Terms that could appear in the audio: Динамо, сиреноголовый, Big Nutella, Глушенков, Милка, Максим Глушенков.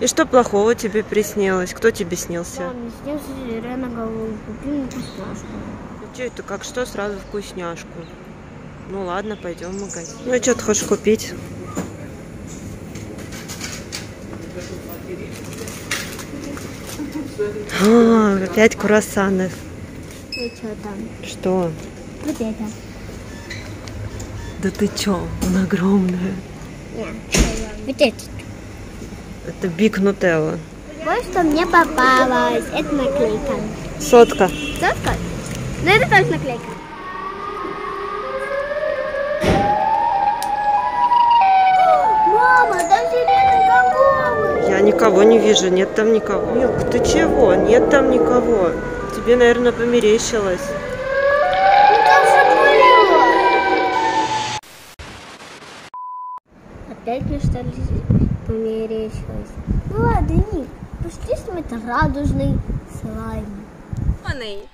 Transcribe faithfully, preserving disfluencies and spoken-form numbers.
И что плохого тебе приснилось? Кто тебе снился? Да, мне снился реноголовый, купил вкусняшку. Ну что это, как что, сразу вкусняшку? Ну ладно, пойдем в магазин. Ну и что ты хочешь купить? А, опять круассаны. И что там? Что? Вот это. Да ты чё? Он огромный. Вот это. Это Big Nutella. Вот что мне попалось. Это наклейка. Сотка. Сотка? Ну это тоже наклейка. Мама, там зеленый голубь. Я никого не вижу, нет там никого. Милка, ты чего? Нет там никого. Тебе, наверное, померещилось. Ну там же было. Опять мне что ли? Ну ладно, Ник, пошли, что это радужный слайм.